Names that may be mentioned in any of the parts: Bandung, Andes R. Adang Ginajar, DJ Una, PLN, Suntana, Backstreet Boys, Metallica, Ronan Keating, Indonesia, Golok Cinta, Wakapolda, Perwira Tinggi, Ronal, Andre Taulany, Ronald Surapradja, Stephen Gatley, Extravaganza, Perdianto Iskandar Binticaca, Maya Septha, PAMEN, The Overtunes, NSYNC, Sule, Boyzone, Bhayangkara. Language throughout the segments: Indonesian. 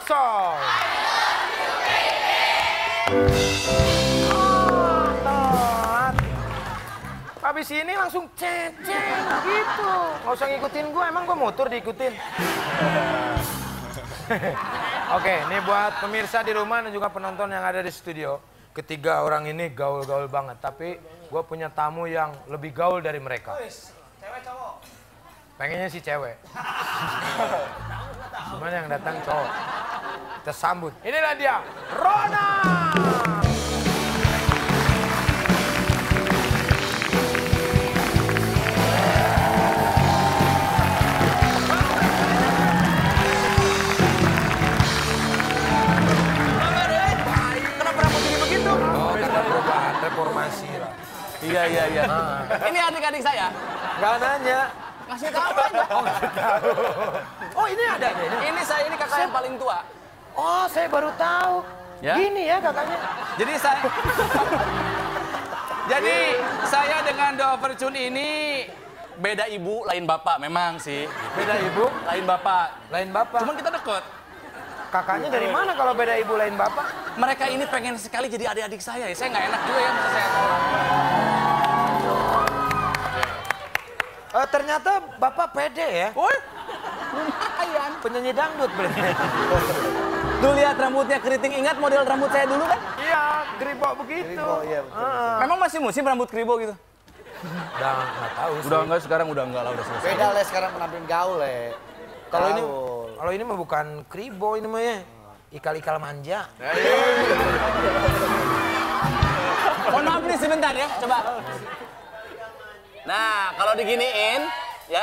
love song. Habis ini langsung ceceng gitu. Nggak usah ngikutin gue, emang gue motor diikutin. Oke, ini buat pemirsa di rumah dan juga penonton yang ada di studio. Ketiga orang ini gaul-gaul banget, tapi gue punya tamu yang lebih gaul dari mereka. Cewek cowok? Pengennya sih cewek. Cuman yang datang cowok. Kita sambut. Inilah dia, Ronan. Informasi lah. Iya. Ini adik-adik saya? Gak nanya. Kasih tahu aja. Oh, kasih tahu. Oh, ini ada. Ini saya, ini kakak yang paling tua. Oh, saya baru tahu. Ya? Gini ya kakaknya. Jadi saya dengan The Overtunes ini beda ibu, lain bapak memang sih. Beda ibu, lain bapak. Lain bapak. Cuman kita deket. Kakaknya dari mana kalau beda ibu lain bapak? Mereka ini pengen sekali jadi adik-adik saya ya. Saya nggak enak juga ya, maksud saya. Ternyata bapak pede ya? Lumayan. Penyanyi dangdut berarti. Tuh lihat rambutnya keriting, ingat model rambut saya dulu kan? Iya, geribok begitu. Memang masih musim rambut geribok gitu? Udah nggak tahu sih. Udah nggak, sekarang udah nggak lah, udah selesai. Beda lah sekarang penampilan gaul ya. Kalau ini mah bukan kribo, ini mah ya ikal-ikal manja. Mohon maaf nih sebentar ya, coba. Nah, kalau diginiin ya,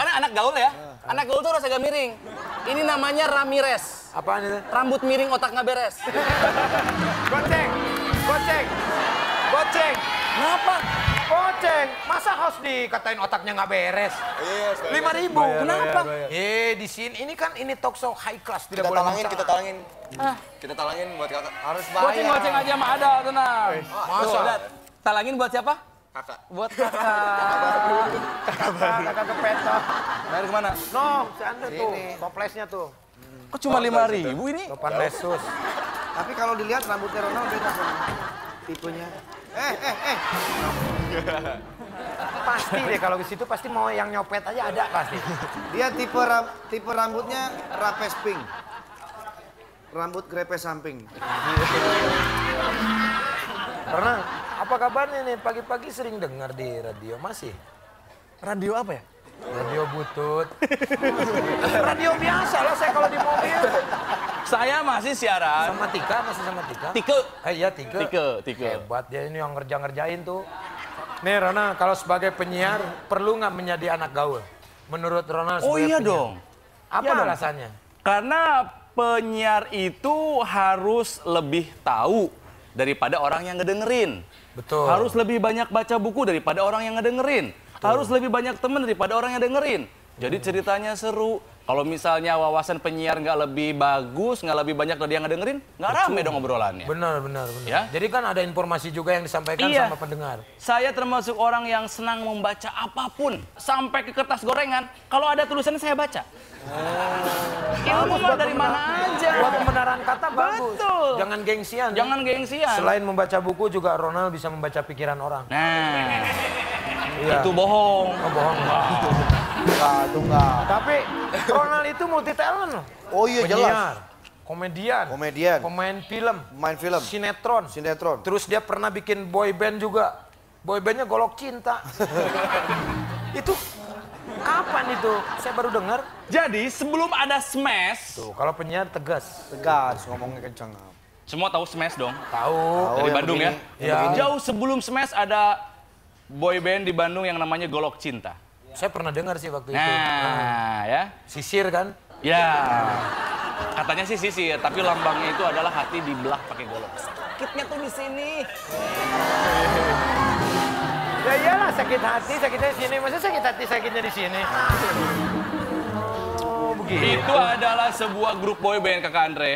karena anak gaul ya, anak gaul tuh harus agak miring. Ini namanya Ramirez. Apaan itu? Rambut miring, otak nggak beres. Goceng. Kenapa? Goceng, masa harus dikatain otaknya nggak beres? 5.000, kenapa? Di sini ini kan ini talk show high class, tidak boleh masalah. Kita talangin buat kakak. Harus bayar. Goceng aja mah ada, tenang. Masa? Talangin buat siapa? Kakak. Buat kakak. Kakak kepetok. Dari kemana? No, si Andre tuh, toplesnya tuh. Kok cuma 5.000 ini? Topan Lesus. Tapi kalau dilihat rambutnya Ronald beda sama tipenya. Pasti deh kalau ke situ pasti mau yang nyopet aja ada pasti. Dia tipe rambutnya rapes pink. Rambut grepes samping. Pernah, apa kabarnya nih? Pagi-pagi sering dengar di radio masih. Radio apa ya? Radio butut. Radio biasa lah saya kalau di mobil. Saya masih siaran. Sama Tika, masih sama Tika. Tike. Iya, Tike. Hebat dia ini yang ngerjain tuh. Nih Rona, kalau sebagai penyiar perlu nggak menjadi anak gaul? Menurut Rona. Oh iya penyiar dong. Apa alasannya? Karena penyiar itu harus lebih tahu daripada orang yang ngedengerin. Betul. Harus lebih banyak baca buku daripada orang yang ngedengerin. Betul. Harus lebih banyak teman daripada orang yang dengerin. Jadi ceritanya seru. Kalau misalnya wawasan penyiar nggak lebih bagus, nggak lebih banyak dari yang ngedengerin, nggak rame dong obrolannya. Benar. Ya? Jadi kan ada informasi juga yang disampaikan sama pendengar. Saya termasuk orang yang senang membaca apapun, sampai ke kertas gorengan. Kalau ada tulisannya saya baca. Ilmu mah dari mana aja. Buat pembenaran kata bagus. Betul. Jangan gengsian. Jangan gengsian. Selain membaca buku juga Ronald bisa membaca pikiran orang. Nah, itu bohong. Oh, bohong. Enggak. Tapi Ronald itu multi talent loh. Oh iya, jelas. Komedian. Pemain film. Sinetron. Terus dia pernah bikin boy band juga. Boy bandnya Golok Cinta. Itu kapan itu? Saya baru dengar. Jadi sebelum ada Smash. Tuh, kalau penyiar tegas ngomongnya kencang. Semua tahu Smash dong. Tahu. Dari Bandung ya. Jauh sebelum Smash ada boy band di Bandung yang namanya Golok Cinta. Saya pernah dengar sih waktu itu. Ya. Sisir kan? Ya. Katanya sih sisir, tapi lambangnya itu adalah hati dibelah pakai golok. Sakitnya tuh di sini. Ya iyalah, sakit hati, sakitnya di sini. Maksudnya sakit hati, sakitnya di sini. Oh, begitu. Itu adalah sebuah grup boyband Kakak Andre,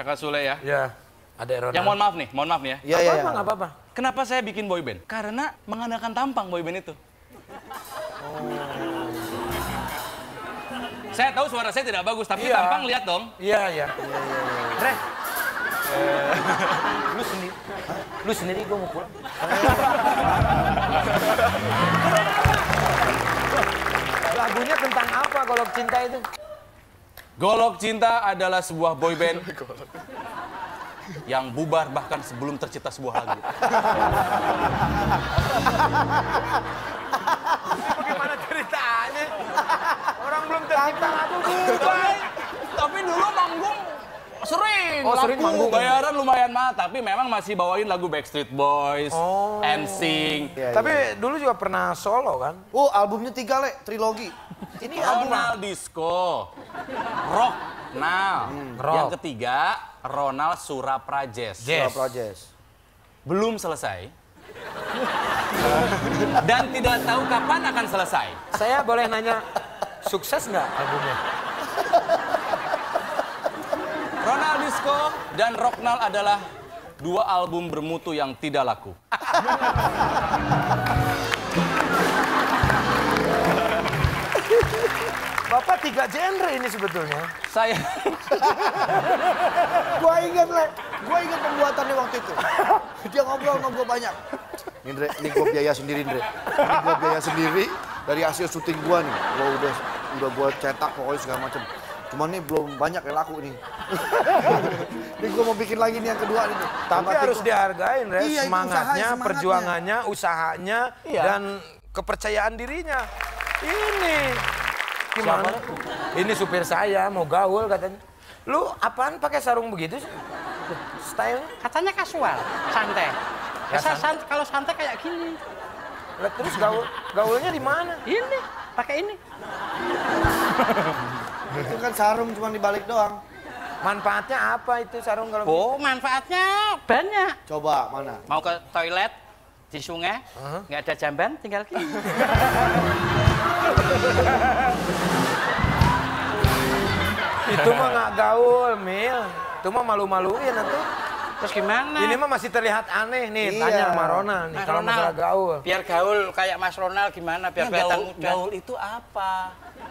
Kakak Sule ya. Iya. Ada Ronald. Yang mohon maaf nih ya. Iya. Enggak apa-apa. Kenapa saya bikin boyband? Karena mengandalkan tampang boyband itu. Saya tahu suara saya tidak bagus, tapi tampang lihat dong. Iya. Dre. Lu sendiri gue mau pulang. Lagunya tentang apa Golok Cinta itu? Golok Cinta adalah sebuah boyband yang bubar bahkan sebelum tercipta sebuah lagu. Bagaimana ceritanya? Orang belum tercipta lagu bubar. Tapi dulu manggung sering. Oh, sering manggung. Bayaran lumayan mahal, tapi memang masih bawain lagu Backstreet Boys, NSYNC. Iya. Tapi dulu juga pernah solo kan? Oh, albumnya 3, Le, trilogi. Ini Ronald Disco, Rock Now. Rock. Yang ketiga, Ronald Surapradja. Belum selesai. Dan tidak tahu kapan akan selesai. Saya boleh nanya, sukses nggak albumnya? Ronald Disco dan Rock Now adalah 2 album bermutu yang tidak laku. Bapak 3 genre ini sebetulnya. Saya... Gue ingat pembuatannya waktu itu. Dia ngobrol sama gue banyak. Ini gue biaya sendiri, Andre. Ini gue biaya sendiri dari hasil syuting gue nih. Gue udah gue cetak pokoknya segala macam. Cuman ini belum banyak yang laku nih. Ini gue mau bikin lagi nih yang kedua nih. Tapi harus dihargain, Res. Iya, semangatnya, perjuangannya, usahanya, dan kepercayaan dirinya. Ini. Gimana? Ini supir saya mau gaul katanya. Lu apaan pakai sarung begitu? Style? Katanya kasual, santai. Ya, santai. Kalau santai kayak gini. Terus gaulnya di mana? Ini, pakai ini. Itu kan sarung cuma dibalik doang. Manfaatnya apa itu sarung kalau begitu? Oh, manfaatnya banyak. Coba mana? Mau ke toilet di sungai, nggak ada jamban, tinggal gini. Itu mah nggak gaul, Mil. Itu mah malu-maluin nanti. Terus gimana? Ini mah masih terlihat aneh nih, tanya sama Ronald nih kalau masalah gaul. Biar gaul kayak Mas Ronald gimana, biar kelihatan muda. Gaul itu apa?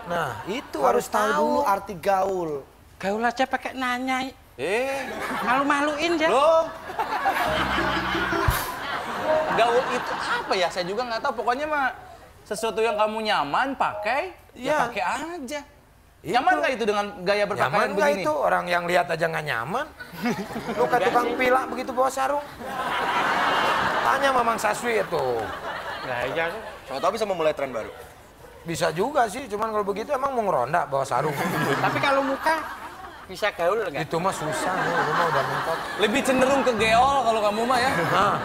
Nah, itu harus tahu dulu arti gaul. Gaul aja pakai nanya. Malu-maluin ya. Loh. Gaul itu apa ya? Saya juga nggak tahu. Pokoknya mah sesuatu yang kamu nyaman pakai, ya pakai aja. Nyaman nggak itu dengan gaya berpakaian begini? Nyaman itu? Orang yang lihat aja nggak nyaman. Lu kayak tukang pilak begitu bawa sarung. Tanya Mamang Saswi itu. Gaya. Siapa tahu bisa memulai tren baru. Bisa juga sih, cuman kalau begitu emang mau ngeronda bawa sarung. Tapi kalau muka bisa gaul nggak? Itu mah susah, lu mah udah mentok. Lebih cenderung ke geol kalau kamu mah ya. Nah.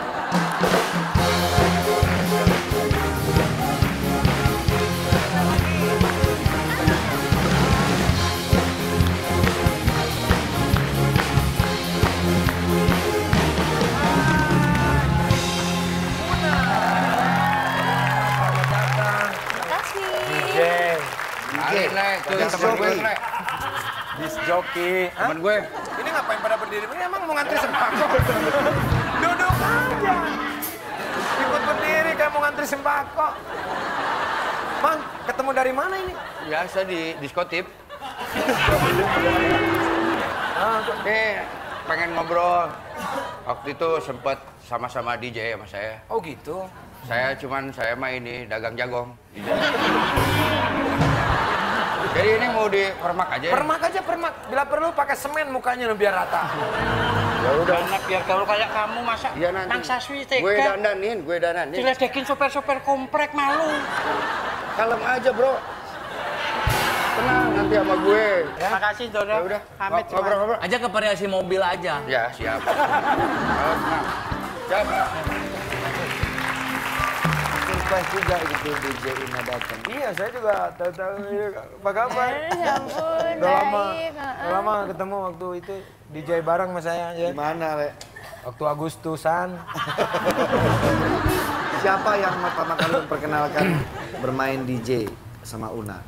Disjoki, temen gue. Ini ngapain pada berdiri? Ini emang mau ngantri sembako? Duduk aja. Ikut berdiri kayak mau ngantri sembako. Mang, ketemu dari mana ini? Biasa di diskotip. Oke, pengen ngobrol. Waktu itu sempet sama-sama DJ sama saya. Oh gitu? Saya mah ini dagang jagong. Jadi ini mau di permak aja. Permak. Bila perlu pakai semen mukanya biar rata. Ya udah. Banyak biar kalau kayak kamu masak. Iya nanti. Mang Saswi tega. Gue dandanin. Diledekin super komprek malu. Kalem aja bro. Tenang nanti sama gue. Ya. Makasih Dodo. Ya udah. Ngobrol. Aja ke variasi mobil aja. Ya siap. Siap. Pas juga itu DJ Una datang. Iya, saya juga tahu-tahu. Apa kabar? Ya ampun, udah lama ketemu waktu itu DJ bareng sama saya. Ya. Gimana, Le? Waktu Agustusan. Siapa yang pertama kali memperkenalkan bermain DJ sama Una?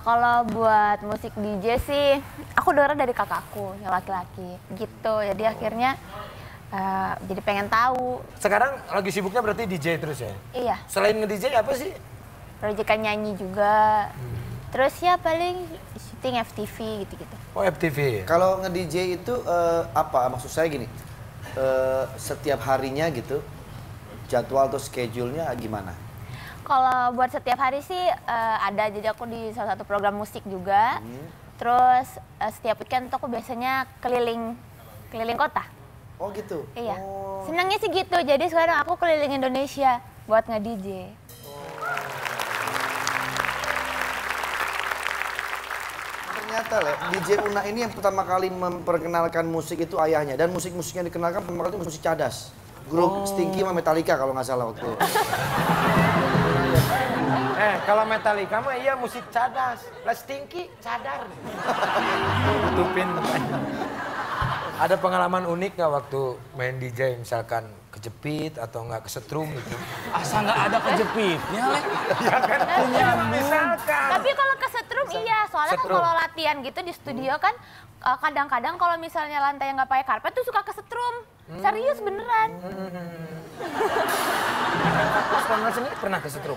Kalau buat musik DJ sih, aku dengar dari kakakku yang laki-laki gitu. Jadi akhirnya jadi pengen tahu. Sekarang lagi sibuknya berarti DJ terus ya? Iya. Selain nge-DJ apa sih? Proyekan nyanyi juga. Terus ya paling syuting FTV gitu-gitu. Oh FTV. Kalau nge-DJ itu apa? Maksud saya gini, setiap harinya gitu, jadwal atau schedule-nya gimana? Kalau buat setiap hari sih ada, jadi aku di salah satu program musik juga. Terus setiap weekend tuh aku biasanya keliling kota. Oh gitu? Iya. Oh. Senangnya sih gitu, jadi sekarang aku keliling Indonesia buat nge-DJ. Ternyata DJ Una ini yang pertama kali memperkenalkan musik itu ayahnya, dan musik-musik yang dikenalkan pertama kali itu musik cadas. Grup Stinky sama Metallica kalau nggak salah waktu. Kalau Metallica mah iya musik cadas. Lah Stinky cadar. Tutupin. Ada pengalaman unik nggak waktu main DJ misalkan kejepit atau nggak kesetrum gitu? Asal nggak ada kejepitnya, Lek. Ya kan punya misalkan. Tapi kalau kesetrum iya, soalnya kan kalau latihan gitu di studio kan kadang-kadang kalau misalnya lantai yang nggak pakai karpet tuh suka kesetrum. Serius beneran. Mas Ronald sendiri pernah kesetrum?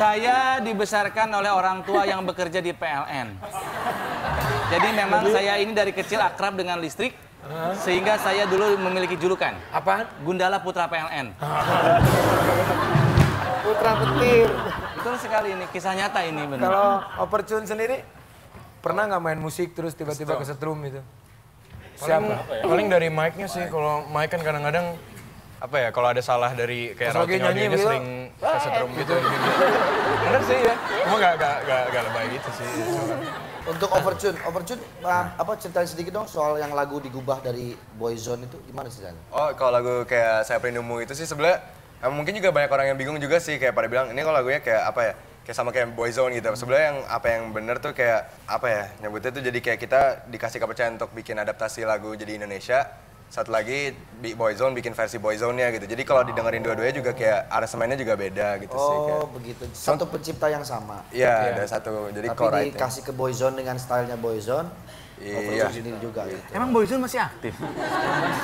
Saya dibesarkan oleh orang tua yang bekerja di PLN. Jadi memang saya ini dari kecil akrab dengan listrik, sehingga saya dulu memiliki julukan. Apaan? Gundala Putra PLN. Putra petir. Betul sekali ini, kisah nyata ini benar. Kalau Overtune sendiri, pernah nggak main musik terus tiba-tiba kesetrum gitu? Siapa? Paling dari mic-nya sih, kalau mic kan kadang-kadang apa ya, kalau ada salah dari kayak routing-routingnya sering kesetrum gitu. Bener sih ya, cuma nggak lebay gitu sih. Untuk Overtune, apa ceritain sedikit dong soal yang lagu digubah dari Boyzone itu, gimana sih? Oh, kalau lagu kayak Saya Perindumu itu sih sebenernya mungkin juga banyak orang yang bingung juga sih, kayak pada bilang ini kalau lagunya kayak apa ya, kayak sama kayak Boyzone gitu. Sebenarnya yang apa yang bener tuh kayak apa ya, nyebutnya tuh jadi kayak kita dikasih kepercayaan untuk bikin adaptasi lagu jadi Indonesia. Satu lagi Boyzone bikin versi Boyzone-nya gitu. Jadi kalau didengerin dua-duanya juga kayak aransemennya juga beda gitu sih. Oh begitu. Satu pencipta yang sama. Iya ada satu. Jadi tapi dikasih ke Boyzone dengan stylenya Boyzone. Iya. Sendiri juga. Gitu. Emang Boyzone masih aktif?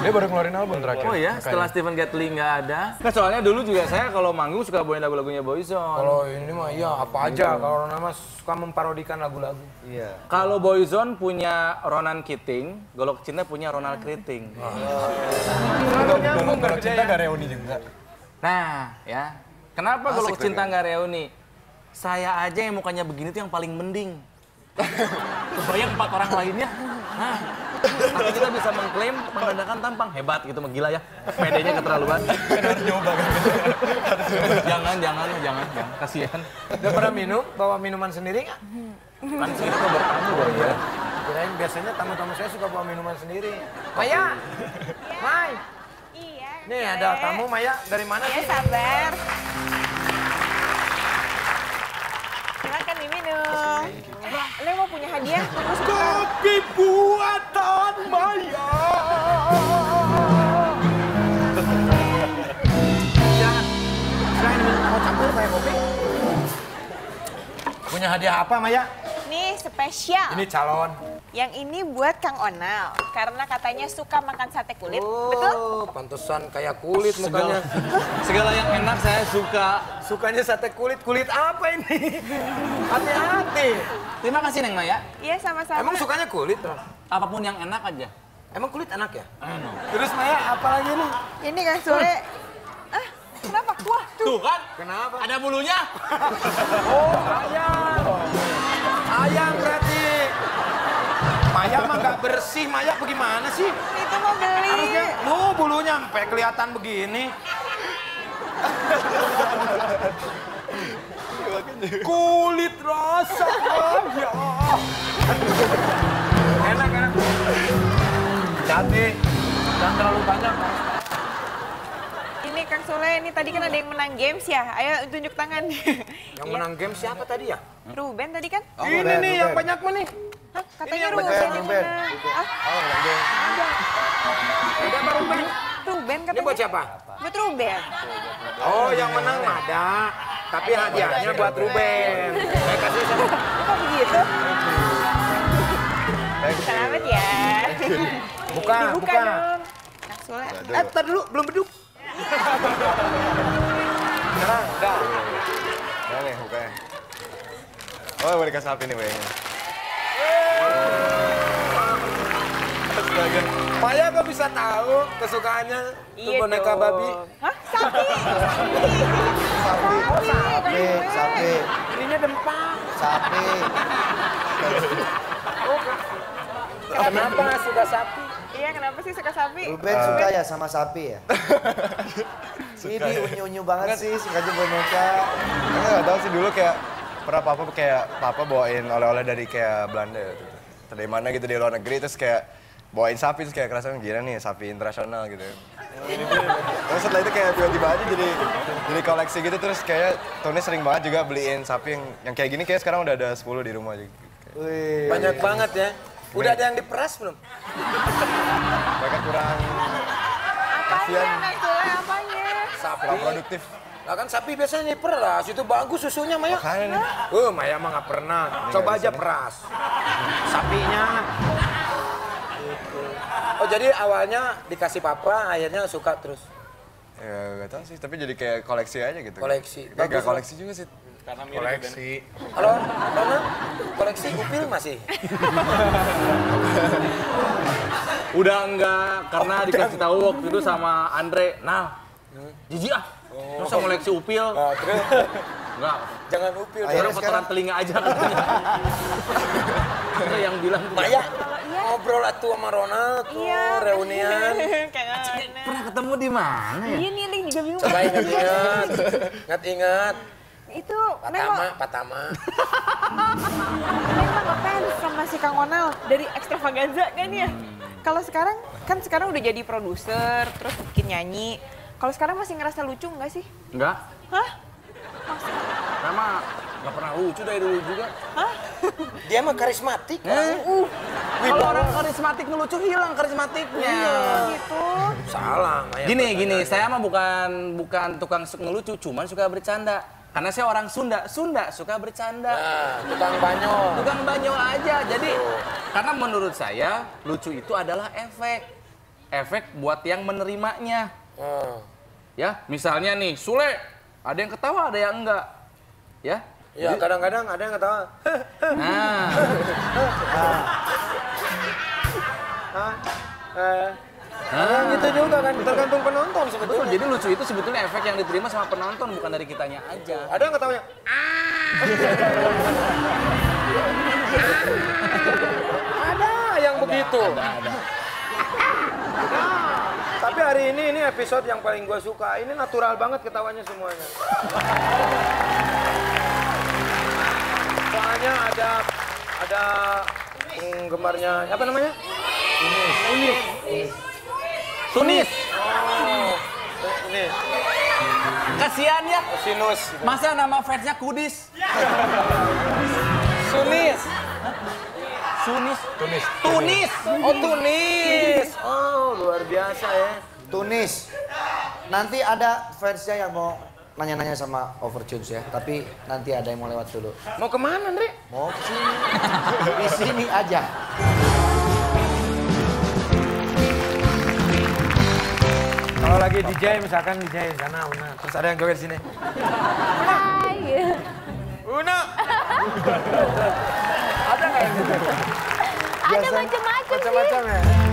Dia baru ngeluarin album terakhir. Oh ya. Setelah Stephen Gatley nggak ada. Nah soalnya dulu juga saya kalau manggung suka bawain lagu-lagunya Boyzone. Kalau ini mah iya apa aja. Kalau Ronan mah suka memparodikan lagu-lagu. Iya. Kalau Boyzone punya Ronan Keating, Golok Cinta punya Ronald Keating. Golok Cinta nggak reuni juga. Nah ya, kenapa Golok Cinta nggak reuni? Saya aja yang mukanya begini tuh yang paling mending. Kebayang 4 orang lainnya. Nah, tapi kita bisa mengklaim menandakan tampang hebat gitu, menggila ya. PD-nya keterlaluan. Harus nyoba kan. Jangan, kasihan. Udah pernah minum? Bawa minuman sendiri nggak? Kan kita bertamu baru ya. Kirain biasanya tamu-tamu saya suka bawa minuman sendiri. Maya. Mai. Iya. Nih ada tamu Maya, dari mana sih? Iya, sabar. Silakan diminum. Nek mau punya hadiah? Kopi buatan Maya. Jangan. Jangan mau campur saya kopi. Punya hadiah apa Maya? Ini spesial. Ini calon. Yang ini buat Kang Onal, karena katanya suka makan sate kulit, betul? Oh, pantesan kayak kulit mukanya. Segala yang enak saya suka. Sukanya sate kulit, kulit apa ini? Hati-hati. Terima kasih Neng Maya. Iya sama-sama. Emang sukanya kulit? Apapun yang enak aja. Emang kulit enak ya? Enak. Terus Maya, apa lagi nih? Ini kan Sule. Ah, kenapa? Wah, tuh kan? Kenapa? Ada bulunya. Oh, ayam. Ayam berarti. Maya mah nggak bersih, Maya bagaimana sih? Itu mau beli. Harusnya, bulunya sampai kelihatan begini. Kulit rasa Maya. Enak kan? Jadi, jangan terlalu banyak. Ini Kang Sule, ini tadi kan ada yang menang games ya? Ayo tunjuk tangan. Yang menang games siapa tadi ya? Ruben tadi kan? Ini nih yang banyak nih. Hah, katanya Ruben. Oh, Ruben. Ada apa Ruben? Ruben katanya. Ini buat siapa? Buat Ruben. Oh, yang menang ada. Tapi hadiahnya buat Ruben. Saya kasih sama. Kok begitu? Selamat ya. Buka. Kang Sule. Ntar dulu, belum beduk. Sekarang, dah. Dah nih, bukanya. Oh, boleh kasih api nih, Bang. Astaga. Maya kok bisa tahu kesukaannya tuh boneka babi? Hah? Sapi. Sapi. Sapi. Sapi. Ininya dempak. Sapi. Kenapa suka sapi? Iya, kenapa sih suka sapi? Ruben suka ya sama sapi ya? Ini unyu-unyu banget sih, sengaja boneka. Karena nggak tahu sih dulu kayak pernah papa bawain oleh-oleh dari kayak Belanda gitu. Dari mana gitu di luar negeri, terus kayak bawain sapi, terus kayak kerasa gila nih sapi internasional gitu. Terus setelah itu kayak tiba-tiba aja jadi koleksi gitu, terus kayak Tony sering banget juga beliin sapi yang kayak gini, kayak sekarang udah ada 10 di rumah aja. Banyak banget ya. Udah ada yang diperas belum? Mereka kurang kasihan. Sapi produktif. Nah kan sapi biasanya diperas, itu bagus susunya Maya. Makanya nih. Maya mah nggak pernah. Coba aja peras sapinya. Oh jadi awalnya dikasih papa, akhirnya suka terus? Ya gak tau sih, tapi jadi kayak koleksi aja gitu. Koleksi? Gak koleksi juga sih. Karena koleksi. Halo, Rona? Koleksi upil masih? Udah enggak, karena dikasih tahu waktu itu sama Andre. Nah, jijik ah, masa koleksi upil? Enggak. Jangan upil. Orang kotoran telinga aja katanya. Andre yang bilang. Maya? Ngobrol atuh sama Ronald tuh, iya, reunian. Pernah ketemu di mana ya? Iya nih, Ling juga bingung. Coba ingat-ingat, ingat-ingat. Itu Patama. Memang ngefans sama si Kang Ronald dari Extravaganza kan ya? Kalau sekarang, kan sekarang udah jadi produser, terus bikin nyanyi. Kalau sekarang masih ngerasa lucu nggak sih? Nggak. Hah? Memang nggak pernah lucu dari dulu juga. Hah? Dia mah karismatik. Kalau orang karismatik ngelucu hilang karismatiknya. Gitu. Salah. Gini, saya mah bukan tukang ngelucu, cuman suka bercanda. Karena saya orang Sunda, suka bercanda. Nah, tukang banyol aja. Jadi, karena menurut saya lucu itu adalah efek buat yang menerimanya. Ya, misalnya nih Sule, ada yang ketawa, ada yang enggak. Ya. Ya, kadang-kadang ada yang ketawa. Gitu juga kan, tergantung penonton sebetulnya. Betul, jadi lucu itu sebetulnya efek yang diterima sama penonton, bukan dari kitanya aja. Ada yang ketawanya? Ada yang begitu. Ada. Tapi hari ini episode yang paling gue suka. Ini natural banget ketawanya semuanya. Soalnya ada penggemarnya, apa namanya? Tunis. Oh, ini. Kasihan ya. Sinus. Masa nama fansnya Kudis? Sunis. Sunis. Tunis. Oh, Tunis. Oh, luar biasa ya. Tunis. Nanti ada fansnya yang mau nanya-nanya sama Overtunes ya, tapi nanti ada yang mau lewat dulu. Mau kemana, Andre? Mau ke sini. Di sini aja. Kalau lagi DJ, misalkan DJ sana Una, terus ada yang joget di sini. Hai. Una. Ada nggak yang joget? Ada macam-macam sih. Macam-macam ya.